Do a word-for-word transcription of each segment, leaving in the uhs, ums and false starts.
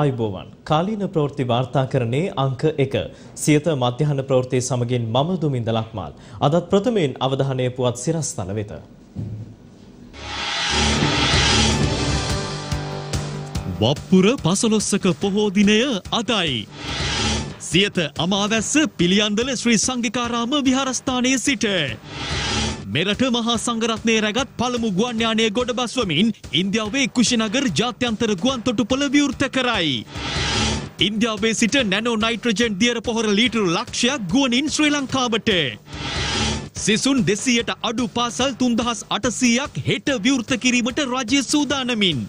ආයුබෝවන් කාලීන ප්‍රවෘත්ති වාර්තාකරණයේ අංක එක සියත මධ්‍යහන ප්‍රවෘත්ති සමගින් මම දුමින්ද ලක්මාල් අදත් ප්‍රථමයෙන් අවධානය පුවත් සිරස්තල වෙත වප්පුර පසළොස්වක පොහෝ දිනය අදයි සියත අමාවැස්ස පිළියන්දල ශ්‍රී සංඝිකාරාම විහාරස්ථානයේ සිට मेरठ महासंग रत्ने रगत पलमु गुआन याने गोडबास्वमीन इंडिया वे कुशीनगर जात्यांतर गुआन तोटुपल व्यूर्त कराई इंडिया वे सिट नैनो नाइट्रोजन दियर पहर लीटर लक्ष्य गुआनिन श्रीलंका बटे सिसुन देसीयट अडु पासल तुंदहास अटसियक हेट व्यूर्त किरीमट राज्य सूदानमीन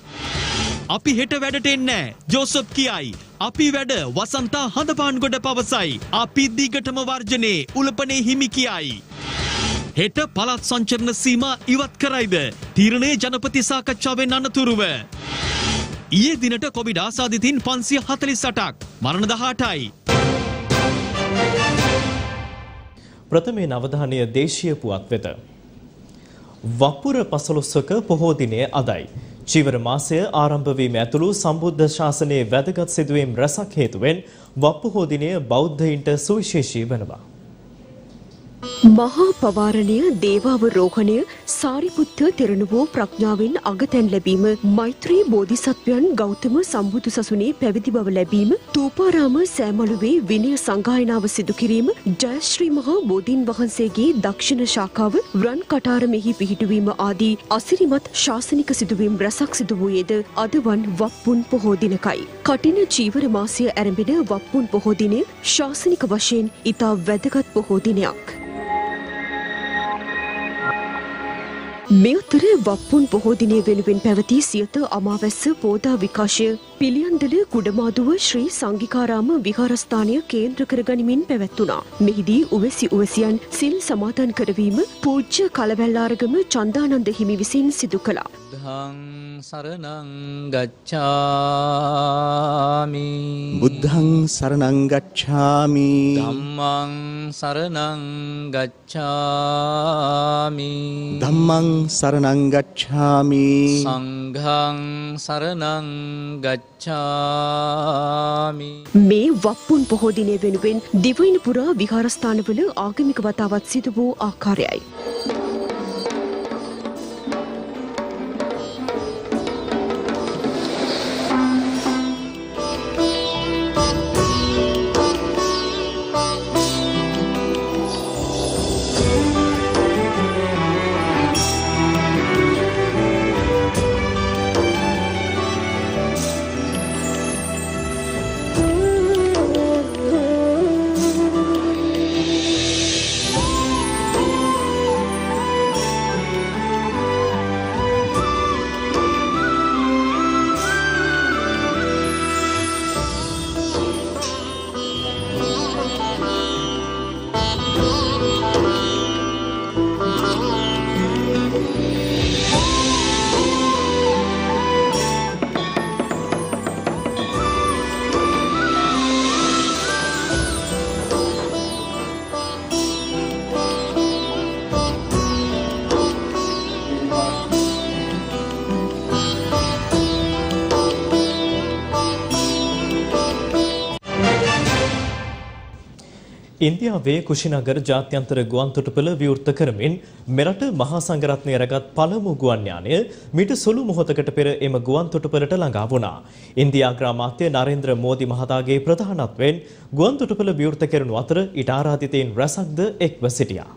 අපි හෙට වැඩට එන්නේ ජෝසප් කියයි අපි වැඩ වසන්ත හඳපාන් ගොඩ පවසයි අපි දිගටම වර්ජනේ උලපනේ හිමි කියයි හෙට පළාත් සංචරණ සීමා ඉවත් කරයිද තීරණය ජනපති සාකච්ඡාවෙන් අනතුරුව ඊයේ දිනට කොවිඩ් ආසාදිතින් පන්සිය හතළිස් අටක් මරණ දහ අටයි ප්‍රථමයෙන් අවධානය දේශීය පුවත් වෙත වපුර පසළොස්වක පොහෝ දිනයේ අදයි චීවර මාසය ආරම්භ වීම ඇතුළු සම්බුද්ධ ශාසනයේ වැදගත් සිදුවීම් රැසක් හේතුවෙන් වප්පුහෝ දිනය බෞද්ධයින්ට සුවිශේෂී වෙනවා. මහා පවාරණය, දේවාවරෝහණය, සාරිපුත්ත තෙරණ වූ ප්‍රඥාවෙන් අගතැන් ලැබීම, මෛත්‍රී බෝධිසත්වයන් ගෞතම සම්බුදු සසුනේ පැවිදි බව ලැබීම, තූපාරාම සෑමළුවේ විනය සංගායනාව සිදු කිරීම, ජයශ්‍රී මහා බෝධීන් වහන්සේගේ දක්ෂිණ ශාඛාව රන් කටාරමෙහි පිහිටුවීම ආදී අසිරිමත් ශාසනික සිදුවීම් රැසක් සිදු වූයේද අද වන් වප්පුන් පොහෝ දිනකයි. කටින චීවර මාසය ආරම්භන වප්පුන් පොහෝ දිනය ශාසනික වශයෙන් ඉතා වැදගත් පොහෝ දිනයක්. मेतर वप्पुन पोहो दिने वेनुवेन पैवती सियत अमावैस पोदा विकाशय පිළියන්දල කුඩමාදුව ශ්‍රී සංඝිකාරාම විහාරස්ථානය කේන්ද්‍ර කරගනිමින් පැවැත්වුණා. මෙහිදී උවැසි උවැසියන් සිල් සමාදන් කරවීම පූජ්‍ය කලවැල්ලාරගම චන්දානන්ද හිමි විසින් සිදු කළා. බුද්ධං සරණං ගච්ඡාමි බුද්ධං සරණං ගච්ඡාමි ධම්මං සරණං ගච්ඡාමි ධම්මං සරණං ගච්ඡාමි සංඝං සරණං ගච්ඡාමි මේ වප්පුන් පොහෝ දිනය වෙනුවෙන් දිවයින පුරා විහාරස්ථානවල ආගමික වතාවත් සිදු වූ ආකාරයයි. ඉන්දියා වේ කුෂිනගර ජාත්‍යන්තර ගුවන් තොටුපළ විවෘත කරමින් මෙරට මහාසංඝ රත්නයේ රැගත් පළමු ගුවන් යානය මිට සුළු මොහොතකට පෙර එම ගුවන් තොටුපළට ළඟා වුණා. ඉන්දියා ග්‍රාමාත්‍ය නරේන්ද්‍ර මෝදි මහතාගේ ප්‍රධානත්වයෙන් ගුවන් තොටුපළ විවෘත කරනු අතර ඊට ආරාධිතයින් රැසක්ද එක්ව සිටියා.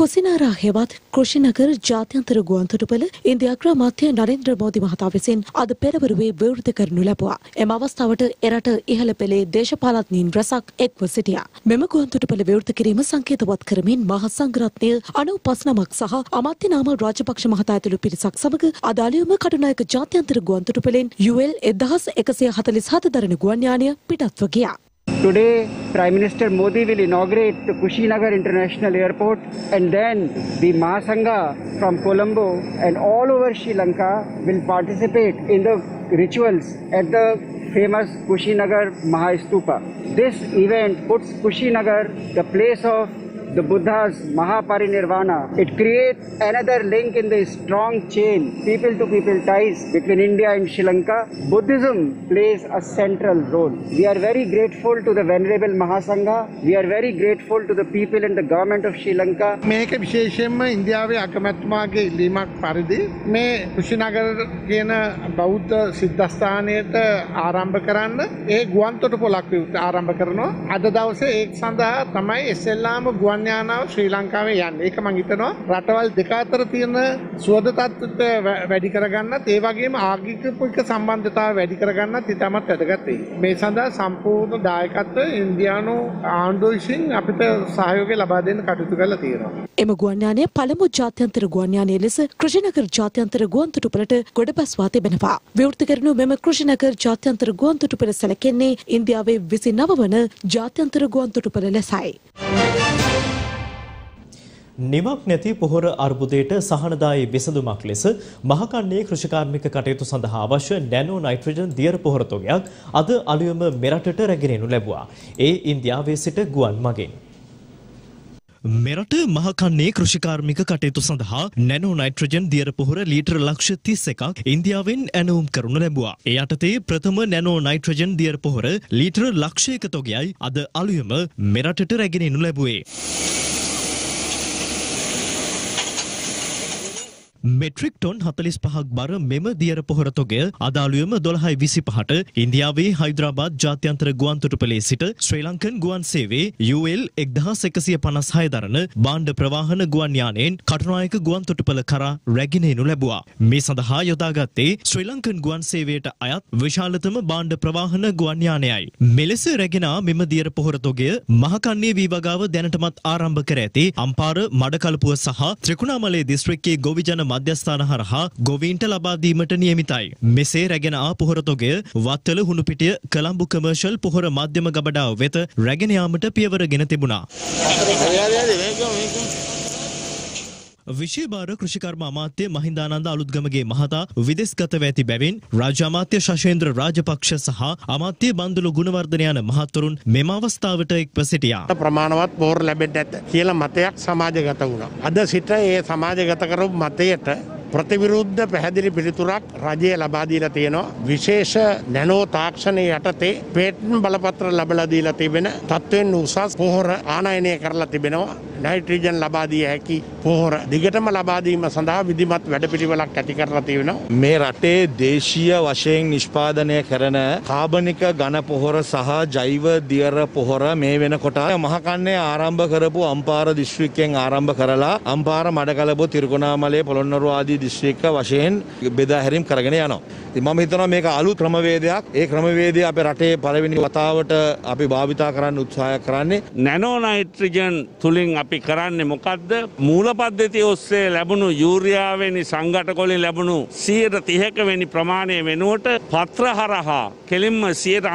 කුසිනාරා හෙවත් කුෂිනගර ජාත්‍යන්තර ගුවන් තොටුපළ ඉන්දියා ග්‍රාමාත්‍ය නරේන්ද්‍ර මෝදි මහතා විසින් අද පෙරවරුවේ විවෘත කරනු ලැබුවා. එම අවස්ථාවට එරට ඉහළ පෙළේ දේශපාලඥයින් රැසක් එක්ව සිටියා. මෙම ගුවන් තොටුපළ විවෘත කිරීම සංකේතවත් කරමින් මහා සංඝරත්නය අනූපස් නමක් සහ අමාත්‍ය නාම රාජපක්ෂ මහතා ඇතුළු පිරිසක් සමග අදාළියම කටුනායක ජාත්‍යන්තර ගුවන් තොටුපළෙන් යූ එල් එකොළහ එකසිය හතළිස් හත දරන ගුවන් යානය පිටත්ව ගියා. Today, Prime Minister Modi will inaugurate the Kushinagar International Airport and then the Mahasanga from Colombo and all over Sri Lanka will participate in the rituals at the famous Kushinagar Mahastupa. This event puts Kushinagar the place of the Buddha's Mahaparinirvana, it creates another link in the strong chain, people-to-people ties between India and Sri Lanka. Buddhism plays a central role. We are very grateful to the Venerable Mahasanga. We are very grateful to the people and the government of Sri Lanka. Meke visheshema India ve akamatmage limak paridi me Kushinagar gena baudha siddhasthaneta arambha karanna e guwanthota polak arambha karanawa ada dawase ek sandaha තමයි එසෙල්ලාම ගුවන් යානාව ශ්‍රී ලංකාවේ යන්නේ. ඒක මම හිතනවා රටවල් දෙක අතර තියෙන සුවඳ තත්ත්වය වැඩි කරගන්නත් ඒ වගේම ආගමික සම්බන්ධතාව වැඩි කරගන්නත් ඉතාමත් වැදගත් වෙයි. මේ සඳහා සම්පූර්ණ දායකත්වය ඉන්දියානු ආණ්ඩුව විසින් අපිට සහයෝගය ලබා දෙන්න කටයුතු කරලා තියෙනවා. එම ගුවන් යානය පළමු ජාත්‍යන්තර ගුවන් යානය ලෙස කුෂිනගර ජාත්‍යන්තර ගුවන්තොටුපළට ගොඩබස්වා තිබෙනවා. විවෘත කරනු මෙම කුෂිනගර ජාත්‍යන්තර ගුවන්තොටුපළ සැලකෙන්නේ ඉන්දියාවේ විසිනව වන ජාත්‍යන්තර ගුවන්තොටුපළ ලෙසයි. නිමක් නැති පොහොර අර්බුදයට සහනදායි විසඳුමක් ලෙස මහකන්නේ කෘෂිකාර්මික කටයුතු සඳහා අවශ්‍ය නැනෝ නයිට්‍රජන් දියර පොහොර තොගයක් අද අලුයම මෙරටට රැගෙනු ලැබුවා. ඒ ඉන්දියාවේ සිට ගුවන් මගින් මෙරට මහකන්නේ කෘෂිකාර්මික කටයුතු සඳහා නැනෝ නයිට්‍රජන් දියර පොහොර ලීටර ලක්ෂ තිස් එකක් ඉන්දියාවෙන් ඇනවුම් කරනු ලැබුවා. ඒ යටතේ ප්‍රථම නැනෝ නයිට්‍රජන් දියර පොහොර ලීටර ලක්ෂයක තොගයයි අද අලුයම මෙරටට රැගෙනු ලැබුවේ. මෙට්‍රික් ටොන් හතළිස් පහක් බර මෙම දියර පොහොර තොගය අද අලුයම දොළහයි විසිපහට ඉන්දියාවේ හයිද්‍රාබාද් ජාත්‍යන්තර ගුවන්තොටුපළේ සිට ශ්‍රී ලංකන් ගුවන් සේවයේ යූ එල් එක්දහස් එකසිය පනස් හය දරන භාණ්ඩ ප්‍රවාහන ගුවන් යානයෙන් කටුනායක ගුවන්තොටුපළ කරා රැගෙන එනු ලැබුවා. මේ සඳහා යොදාගත්තේ ශ්‍රී ලංකන් ගුවන් සේවයට අයත් විශාලතම භාණ්ඩ ප්‍රවාහන ගුවන් යානයයි. මෙලෙස රැගෙන මෙම දියර පොහොර තොගය මහකන්නේ විභාගාව දැනටමත් ආරම්භ කර ඇති අම්පාර මඩකලපුව සහ ත්‍රිකුණාමලයේ දිස්ත්‍රික්කයේ ගොවිජන මධ්‍යස්ථාන හරහා ගොවීන්ට ලබා දීමට නියමිතයි. මෙසේ රැගෙන ආ පොහොර තොගය වත්තල හුණුපිටිය කොළඹ කොමර්ෂල් පොහොර මාධ්‍යම ගබඩාව වෙත රැගෙන යාමට පියවරගෙන තිබුණා. විශේෂ කෘෂිකර්ම අමාත්‍ය මහින්දානන්ද අලුත්ගමගේ මහතා විදේශගතව ඇති බැවින් රාජ්‍ය අමාත්‍ය ශෂේන්ද්‍ර රාජපක්ෂ සහ අමාත්‍ය බන්දුලු ගුණවර්ධන යන මහතුරුන් මෙම අවස්ථාවට එක්ව සිටියා. ප්‍රමාණවත් පොහොර ලැබෙන්නේ නැත කියලා මතයක් සමාජගත වුණා. අද සිට ඒ සමාජගත කරපු මතයට ප්‍රතිවිරුද්ධ පැහැදිලි පිළිතුරක් රජය ලබා දීලා තියෙනවා. විශේෂ නැනෝ තාක්ෂණයේ යටතේ පේටන්ට් බලපත්‍ර ලබා දීලා තිබෙන තත්වෙන් උසස් පොහොර ආනයනය කරලා තිබෙනවා. නයිට්‍රජන් ලබා දිය හැකි පොහොර දිගටම ලබා දීම සඳහා විධිමත් වැඩපිළිවෙලක් ඇති කරලා තියෙනවා. මේ රටේ දේශීය වශයෙන් නිෂ්පාදනය කරන කාබනික ඝන පොහොර සහ ජෛව දියර පොහොර මේ වෙනකොට මහකන්නේ ආරම්භ කරපු අම්පාර දිස්ත්‍රික්කයෙන් ආරම්භ කරලා අම්පාර මඩකලබුව තිරිකුණාමලයේ පොළොන්නරුව ආදී දිස්ත්‍රික්ක වශයෙන් බෙදා හැරීම් කරගෙන යනවා. මම හිතනවා මේක අලුත් ක්‍රමවේදයක්. ඒ ක්‍රමවේදය අපේ රටේ පළවෙනි වතාවට අපි භාවිතා කරන්න උත්සාහ කරන්නේ. නැනෝ නයිට්‍රජන් තුලින් අපි කරන්නේ මොකද්ද? මූල පද්ධතිය ඔස්සේ ලැබුණු යූරියා වැනි සංඝටකොළේ ලැබුණු සියයට තිහක වැනි ප්‍රමාණය වෙනුවට පත්‍ර හරහා කෙලින්ම සියයට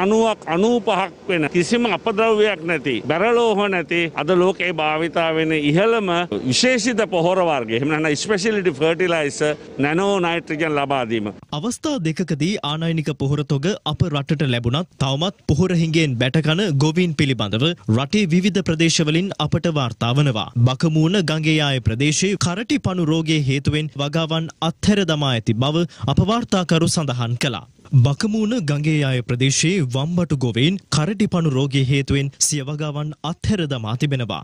අනූපක් වෙන කිසිම අපද්‍රව්‍යයක් නැති බැරලෝහ නැති අද ලෝකේ භාවිතා වෙන ඉහළම විශේෂිත පොහොර වර්ගය. එහෙම නැත්නම් ස්පෙෂැලිටි ෆර්ටිලයිසර් නැනෝ නයිට්‍රජන් ලබා දීම. අවස්ථා දෙකකදී ආනයනික පොහොර තොග අප රටට ලැබුණත් තවමත් පොහොර හිඟෙන් බැටකන ගොවීන් පිළිබඳව රටේ විවිධ ප්‍රදේශවලින් අපට වාර්තා වනවා. බකමූණ ගංගේයාය ප්‍රදේශයේ කරටි පණු රෝගයේ හේතුවෙන් වගාවන් අත්හැර දමා ඇති බව අප වාර්තාකරු සඳහන් කළා. බකමූණ ගංගේයාය ප්‍රදේශයේ වම්බටු ගොවීන් කරටි පණු රෝගයේ හේතුවෙන් සිය වගාවන් අත්හැර දමා තිබෙනවා.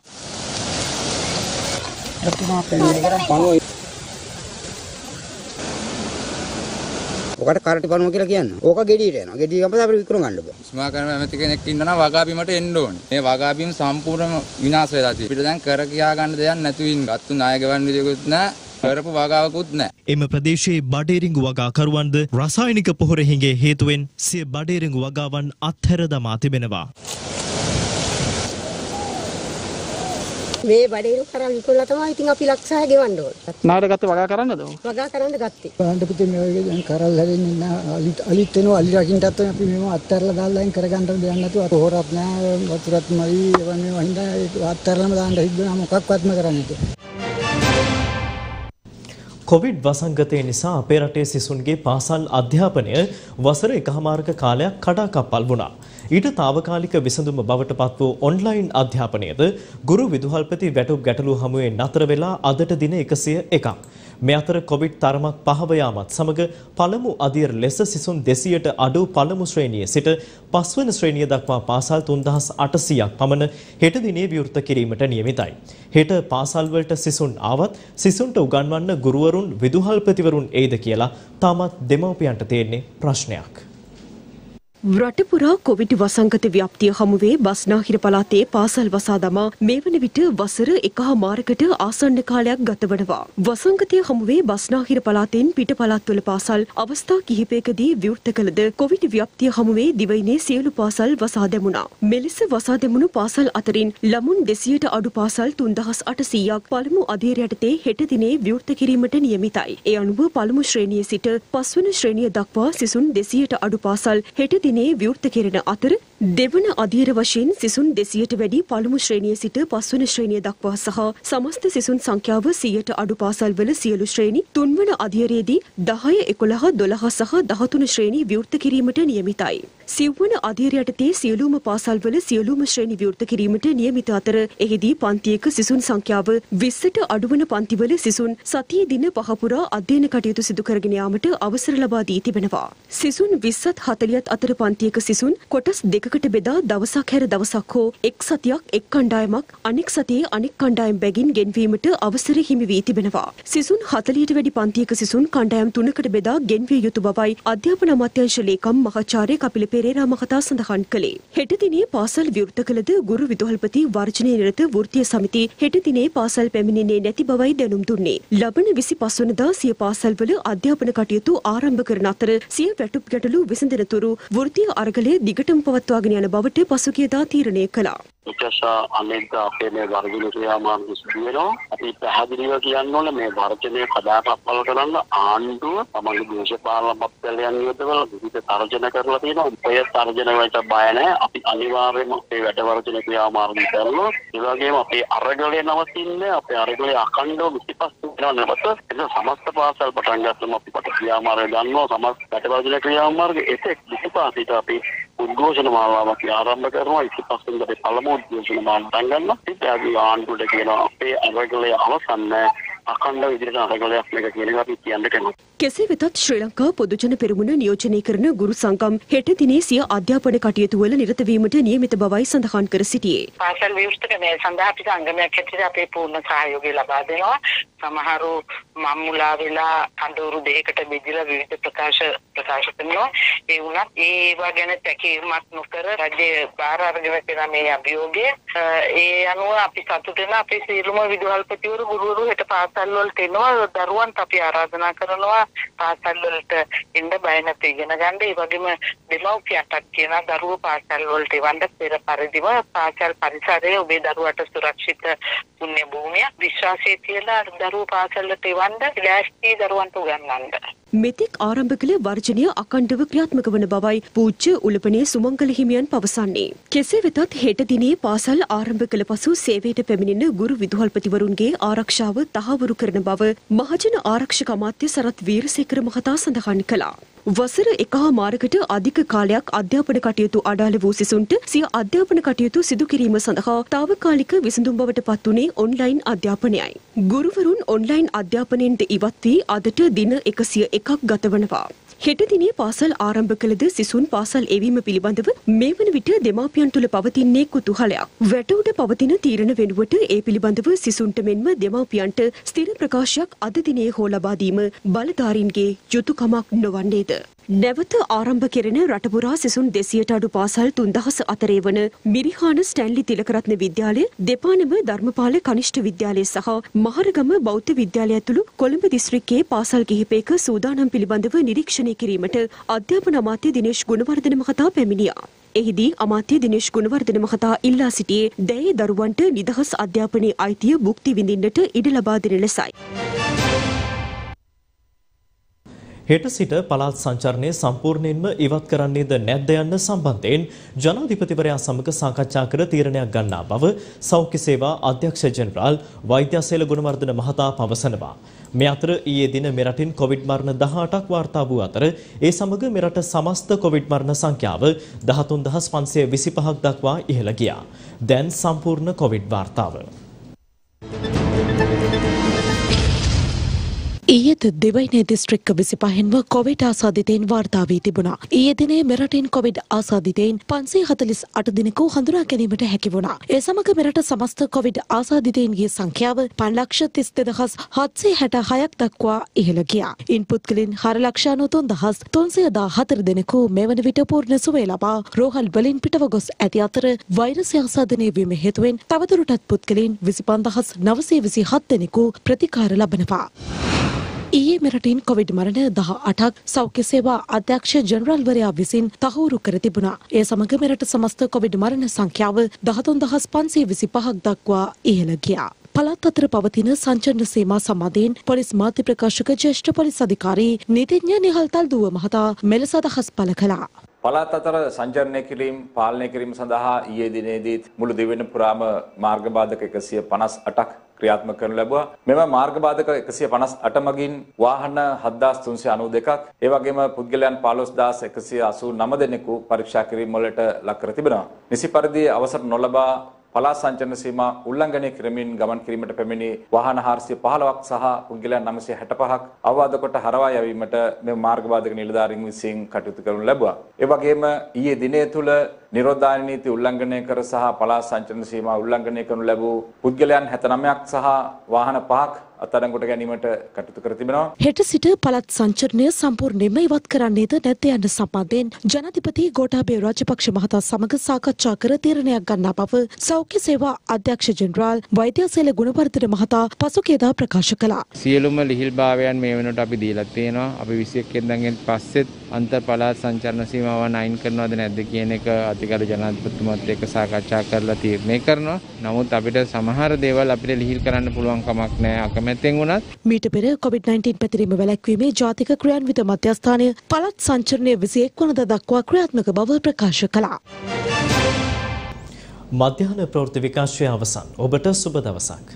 ඔකට කරටි පණුව කියලා කියන්නේ. ඕක ගෙඩියට යනවා. ගෙඩිය ගමද අපිට විකුණ ගන්න බෑ. ස්මා කරන ඇමති කෙනෙක් ඉන්නවා වගාබීමට එන්න ඕනේ. මේ වගාබීම සම්පූර්ණම විනාශ වෙලා තියෙනවා. අපිට දැන් කර කියා ගන්න දෙයක් නැතුව ඉන්න. අත්තු ණය ගවන්න විදියකුත් නැහැ. කරපු වගාවකුත් නැහැ. එම ප්‍රදේශයේ බඩේරිඟු වගාකරුවන්ද රසායනික පොහොර හිඟේ හේතුවෙන් සිය බඩේරිඟු වගාවන් අත්හැර දමා තිබෙනවා. මේ බඩේරු කරන් ඉකොල්ලා තමයි ඉතින් අපි ලක්ෂය ගෙවන්න ඕනේ. නාරගත්ත වගා කරන්නද? වගා කරන්න ගත්තේ. බලන්න පුතේ මේ වගේ දැන් කරල් හැදෙන්නේ නැහැ. අලිත් වෙනවා. අලි රකින්නත් තමයි අපි මේව අත්හැරලා දාලා දැන් කරගන්න දෙයක් නැතුව හොරක් නැහැ. වතුරත් මයි ඒවා මේවා හින්දා ඒක අත්හැරලාම දාන්න හිටුණා මොකක්වත්ම කරන්නේ නැහැ. කොවිඩ් වසංගතය නිසා අපේ රටේ සිසුන්ගේ පාසල් අධ්‍යාපනය වසර එකහමාරක කාලයක් කඩාකප්පල් වුණා. ඊට తాවකාලික විසඳුම බවට පත් වූ ඔන්ලයින් අධ්‍යාපනයේද ගුරු විදුහල්පති වැටුප් ගැටළු හමුවේ නතර වෙලා අදට දින එකසිය එකක්. මේ අතර කොවිඩ් තරමක් පහව යාමත් සමග පළමු අදියර ලෙස සිසුන් දෙසියයට අඩු පළමු ශ්‍රේණියේ සිට පස්වන ශ්‍රේණිය දක්වා පාසල් තුන් දහස් අටසියයක් පමණ හෙට දිනේ විවෘත කිරීමට නියමිතයි. හෙට පාසල් වලට සිසුන් ආවත් සිසුන්ට උගන්වන්න ගුරුවරුන් විදුහල්පතිවරුන් එයිද කියලා තාමත් දෙමව්පියන්ට තියෙන ප්‍රශ්නයක්. රටපුරා කොවිඩ් වසංගත ව්‍යාප්තිය හමුවේ බස්නාහිර පළාතේ පාසල් වසා දමා මේවන විට වසර එකහ මාරකට ආසන්න කාලයක් ගතවනවා. වසංගතය හමුවේ බස්නාහිර පළාතෙන් පිට පළාත්වල පාසල් අවස්ථා කිහිපයකදී විවෘත කළද කොවිඩ් ව්‍යාප්තිය හමුවේ දිවයිනේ සියලු පාසල් වසා දැමුණා. මෙලෙස වසා දැමුණු පාසල් අතරින් ළමුන් දෙසියට අඩු පාසල් තුන් දහස් අටසියයක් පළමු අධීර යටතේ හෙට දිනේ විවෘත කිරීමට නියමිතයි. ඒ අනුව පළමු ශ්‍රේණියේ සිට පස්වන ශ්‍රේණිය දක්වා සිසුන් දෙසියට අඩු පාසල් හෙට දිනේ විවෘත කෙරෙන අතර දෙවන අධීර වශයෙන් සිසුන් දෙසියට වැඩි පළමු ශ්‍රේණිය සිට පස්වන ශ්‍රේණිය දක්වා සහ සමස්ත සිසුන් සංඛ්‍යාව සියයට අඩු පාසල්වල සියලු ශ්‍රේණි තුන්වන අධීරයේදී දහය එකොළහ දොළහ සහ දහතුන ශ්‍රේණි විවෘත කිරීමට නියමිතයි. සිව්වන අධීර යටතේ සියලුම පාසල්වල සියලුම ශ්‍රේණි විවෘත කිරීමට නියමිත අතර එහිදී පන්තියක සිසුන් සංඛ්‍යාව විස්සට අඩුවන පන්තිවල සිසුන් සතිය දින පහ පුරා අධ්‍යයන කටයුතු සිදු කරගෙන යාමට අවසර ලබා දී තිබෙනවා. සිසුන් විස්සත් හතළිහත් අතර පන්තියක සිසුන් කොටස් දෙකකට බෙදා දවසක් හැර දවසක් හෝ එක් සතියක් එක් කණ්ඩායමක් අනෙක් සතියේ අනෙක් කණ්ඩායම් බැගින් ගෙන්වීමට අවසර හිමි වී තිබෙනවා. සිසුන් හතළිහට වැඩි පන්තියක සිසුන් කණ්ඩායම් තුනකට බෙදා ගෙන්විය යුතු බවයි අධ්‍යාපන අමාත්‍යාංශ ලේකම් මහාචාර්ය කපිල පෙරේරා මහතා සඳහන් කළේ. හෙට දිනේ පාසල් විවෘත කළද ගුරු විදුහල්පති වර්ජනය නිරත වෘත්තීය සමිති හෙට දිනේ පාසල් පැමිණෙන්නේ නැති බවයි දැනුම් දුන්නේ. ලබන විසිපස්වනදා සිය පාසල්වල අධ්‍යාපන කටයුතු ආරම්භ කරන අතර සිය වැටුප් ගැටළු විසඳන තුරු වෘත්තීය අරගලය දිගටම පවත්වාගෙන යන බවට පසුගියදා තීරණය කළා. උපශා අනෙක් අපේ මේ වර්ගින ක්‍රියාමාර්ග සිදුවෙනවා. අපි පැහැදිලිව කියන්න ඕනේ මේ වර්ජනය කඩාපත්වල කරන්න ආණ්ඩුව තමයි දේශපාලන මත්තලයන් යොදවලා විවිධ තර්ජන කරලා තියෙනවා. ඔය තර්ජන වලට බය නැහැ. අපි අනිවාර්යයෙන්ම මේ වැඩ වර්ජන ක්‍රියාමාර්ග කරනවා. ඒ වගේම අපේ අරගලය නවතින්නේ අපේ අරගලය අඛණ්ඩව විසිපස් වෙනවා නේද? ඒක සමස්ත පාසල් පටන් ගත්තම අපි කොට ක්‍රියාමාර්ග ගන්නවා. සමස්ත වැඩ වර්ජන ක්‍රියාමාර්ග එතෙක් විසිපස් ඉත අපි උද්ඝෝෂණ මාලාවක් ආරම්භ කරනවා. ඉතිපස්සෙන් අපි පළමු උද්ඝෝෂණ මාලාවක් ගන්නවා. ඉතින් ආණ්ඩුවට කියනවා අපේ අරගලය අවසන් නැහැ. අඛණ්ඩව ඉදිරියට අරගලයක් මේක කියන එක අපි කියන්න කැමතියි. කෙසේ වෙතත් ශ්‍රී ලංකාව පොදුජන පෙරමුණ නියෝජනය කරන ගුරු සංගම් හෙට දිනේ සිය අධ්‍යාපන කටයුතු වල නිරත වීමට නියමිත බවයි සඳහන් කර සිටියේ. පාසල් ව්‍යවස්ථකමේ සඳහා පිට අංගමයක් ඇතුළත අපේ පූර්ණ සහයෝගය ලබා දෙනවා. සමහරු මම්මුලා වෙලා අඳුරු දෙයකට බෙදලා විවිධ ප්‍රකාශ ප්‍රකාශ කරනවා. ඒ වුණත් ඒවා ගැන තැකීමක් නොකර රජයේ බාර අරගෙන තියෙන මේ අභියෝගය ඒ අනුව අපි සතුටු වෙන අපේ සියලුම විදුහල්පතිවරු ගුරුවරු හෙට පාසල් වලට එනවා. දරුවන්ට අපි ආරාධනා කරනවා පාසල් වලට එන්න බය නැති ඉගෙන ගන්න. ඒ වගේම දෙමව්පියන්ට කියන දරුවෝ පාසල් වලට එවන්න පෙර පරිදිම පාසල් පරිසරයේ ඔබේ දරුවාට සුරක්ෂිත පුණ්‍ය භූමියක් විශ්වාසය තියලා දරුවෝ පාසල්ලට එවන්න ලෑස්ති දරුවන්ට උගන්වන්න. මෙතෙක් ආරම්භ කළ වර්ජනය අඛණ්ඩව ක්‍රියාත්මක වන බවයි පූජ්‍ය උලපනේ සුමංගල හිමියන් පවසන්නේ. කෙසේ වෙතත් හෙට දිනේ පාසල් ආරම්භ කළ පසු සේවයට පැමිණෙන ගුරු විදුහල්පතිවරුන්ගේ ආරක්ෂාව තහවුරු කරන බව මහජන ආරක්ෂක අමාත්‍ය සරත් වීරසේකර මහතා සඳහන් කළා. වසර එකහා මාරකට අධික කාලයක් අධ්‍යාපන කටයුතු අඩාල වූ සිසුන්ට සිය අධ්‍යාපන කටයුතු සිදු කිරීම සඳහා తాවකාලික විසඳුම් බවට පත් වුණේ ඔන්ලයින් අධ්‍යාපනයයි. ගුරුවරුන් ඔන්ලයින් අධ්‍යාපනයෙන් ඉවත් වී අදට දින එකසිය එකක් ගතවනවා. හෙට දිනේ පාසල් ආරම්භ කළද සිසුන් පාසල් එවීම පිළිබඳව මේ වන විට දෙමාපියන් තුළ පවතින්නේ කුතුහලයක්. වැටුඩ පවතින තීරණ වෙනුවට ඒ පිළිබඳව සිසුන්ට මෙන්ම දෙමාපියන්ට ස්ථිර ප්‍රකාශයක් අද දිනේ හෝ ලබා දීම බලධාරීන්ගේ යුතුයකමක් නොවන්නේද? නැවත ආරම්භ කෙරෙන රටපුරා සිසුන් දෙසියට අඩු පාසල් තුන් දහස් අතරේ වන මිරිහාන ස්ටැන්ලි තිලකරත්න විද්‍යාලය, දෙපානම ධර්මපාල කනිෂ්ඨ විද්‍යාලය සහ මහරගම බෞද්ධ විද්‍යාලය ඇතුළු කොළඹ දිස්ත්‍රික්කයේ පාසල් කිහිපයක සූදානම් පිළිබඳව නිරීක්ෂණය කිරීමට අධ්‍යාපන අමාත්‍ය දිනේෂ් ගුණවර්ධන මහතා පැමිණියා. එහිදී අමාත්‍ය දිනේෂ් ගුණවර්ධන මහතා ඉල්ලා සිටියේ දැයේ දරුවන්ට නිදහස් අධ්‍යාපනයේ අයිතිය භුක්ති විඳින්නට ඉඩ ලබා දෙන ලෙසයි. හෙට සිට පළාත් සංචාරණය සම්පූර්ණයෙන්ම ඉවත් කරන්නේද නැද්ද යන්න සම්බන්ධයෙන් ජනාධිපතිවරයා සමග සාකච්ඡා කර තීරණයක් ගන්නා බව සෞඛ්‍ය සේවා අධ්‍යක්ෂ ජෙනරාල් වෛද්‍ය අසේල ගුණවර්ධන මහතා පවසනවා. මේ අතර ඊයේ දින මෙරටින් කොවිඩ් මරණ දහඅටක් වාර්තා වූ අතර ඒ සමග මෙරට සමස්ත කොවිඩ් මරණ සංඛ්‍යාව දහතුන් හදා පන්සිය විසිපහක් දක්වා ඉහළ ගියා. දැන් සම්පූර්ණ කොවිඩ් වාර්තාව. ඊයේද දෙවයිනේ දිස්ත්‍රික්ක විසිපහෙන්ව කොවිඩ් ආසාදිතයින් වාර්තා වී තිබුණා. ඊයේ දිනේ මෙරටින් කොවිඩ් ආසාදිතයින් පන්සිය හතළිස් අට දිනකෝ හඳුනා ගැනීමට හැකි වුණා. ඒ සමග මෙරට සමස්ත කොවිඩ් ආසාදිතයින්ගේ සංඛ්‍යාව පන්සීය තිස්දෙනහස් හත්සිය හැටහයක් දක්වා ඉහළ ගියා. ඉන් පුද්ගලින් හාරලක්ෂ අනූතුන්දහස් තුන්සිය දාහතර දෙනෙකු මෙවන විට පූර්ණ සුවය ලබා රෝහල් වලින් පිටව ගොස් ඇති අතර වෛරසය ආසාදනය වීම හේතුවෙන් තවදුරටත් පුද්ගලින් විසිපන්දහස් නවසිය විසිහත් දෙනෙකු ප්‍රතිකාර ලබනවා. ඊයේ මෙරටින් කොවිඩ් මරණ දහඅටක් සෞඛ්‍ය සේවා අධ්‍යක්ෂ ජෙනරාල්වරයා විසින් තහවුරු කර තිබුණා. ඒ සමග මෙරට සමස්ත කොවිඩ් මරණ සංඛ්‍යාව දහතුන් හදා පන්සිය විසිපහක් දක්වා ඉහළ ගියා. පළාත් අතර පවතින සංචලන සීමා සම්බන්ධයෙන් පොලිස් මාධ්‍ය ප්‍රකාශක ජ්‍යෙෂ්ඨ පොලිස් අධිකාරී නීතිඥ නිහල් තල්දුව මහතා මෙලෙස අදහස් පළ කළා. පළාත් අතර සංචරණය කිරීම පාලනය කිරීම සඳහා ඊයේ දිනේදීත් මුළු දෙවෙනි පුරාම මාර්ග බාධක එකසිය පනස් අටක් ක්‍රියාත්මක කරනු ලැබුවා. මෙම මාර්ග බාධක එකසිය පනස් අට මගින් වාහන හත්දාස් තුන්සිය අනූ දෙකක්, ඒ වගේම පුද්ගලයන් පළලොස්දාස් එකසිය අසූ නව දෙනෙකු පරීක්ෂා කිරීම වලට ලක් කර තිබෙනවා. නිසි පරිදි අවසර නොලබා පළාත් සංචරණ සීමා උල්ලංඝනය කරමින් ගමන් කිරීමට පැමිණි වාහන හාරසිය පහළොවක් සහ පුද්ගලයන් නවසිය හැටපහක් අවවාද කොට හරවා යැවීමට මේ මාර්ග බාධක නිලධාරීන් විසින් කටයුතු කරනු ලැබුවා. ඒ වගේම ඊයේ දිනය තුළ නිරෝධායන නීති උල්ලංඝනය කර සහ පළාත් සංචරණ සීමා උල්ලංඝනය කරනු ලැබූ පුද්ගලයන් හැතනවයක් සහ වාහන පහක් අත්අඩංගුවට ගැනීමට කටයුතු කර තිබෙනවා. හෙට සිට පළාත් සංචරණය සම්පූර්ණයෙන්ම ඉවත් කරන්නේද නැත්ද යන සම්බන්ධයෙන් ජනාධිපති ගෝඨාභය රාජපක්ෂ මහතා සමග සාකච්ඡා කර තීරණයක් ගන්නා බව සෞඛ්‍ය සේවා අධ්‍යක්ෂ ජෙනරාල් වෛද්‍ය අසේල ගුණවර්ධන මහතා පසුගියදා ප්‍රකාශ කළා. සියලුම ලිහිල්භාවයන් මේ වෙනකොට අපි දීලා තියෙනවා. අපි විසිඑක වෙනිදාගෙන් පස්සෙත් අන්තර් පළාත් සංචරණ සීමාවන් අයින් කරනවද නැද්ද කියන එක අධිකාර ජනාධිපතිතුමාත් එක්ක සාකච්ඡා කරලා තීරණය කරනවා. නමුත් අපිට සමහර දේවල් අපිට ලිහිල් කරන්න පුළුවන් කමක් නැහැ අකමැත්තෙන් වුණත්. මීට පෙර කොවිඩ් නයින්ටීන් පැතිරීම වැළැක්වීමේ ජාතික ක්‍රියාන්විත මධ්‍යස්ථානය පළාත් සංචරණය විසිඑක වෙනිදා දක්වා ක්‍රියාත්මක බව ප්‍රකාශ කළා. මධ්‍යහන ප්‍රවෘත්ති විකාශය අවසන්. ඔබට සුබ දවසක්.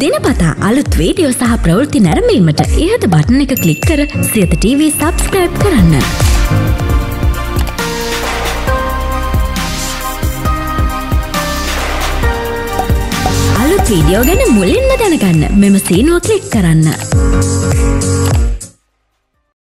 දිනපතා අලුත් වීඩියෝ සහ ප්‍රවෘත්ති නැරඹීමට ඉහත බටන් එක ක්ලික් කර සියත ටීවී සබ්ස්ක්‍රයිබ් කරන්න. අලුත් වීඩියෝ ගැන මුලින්ම දැනගන්න මෙම සීනුව ක්ලික් කරන්න.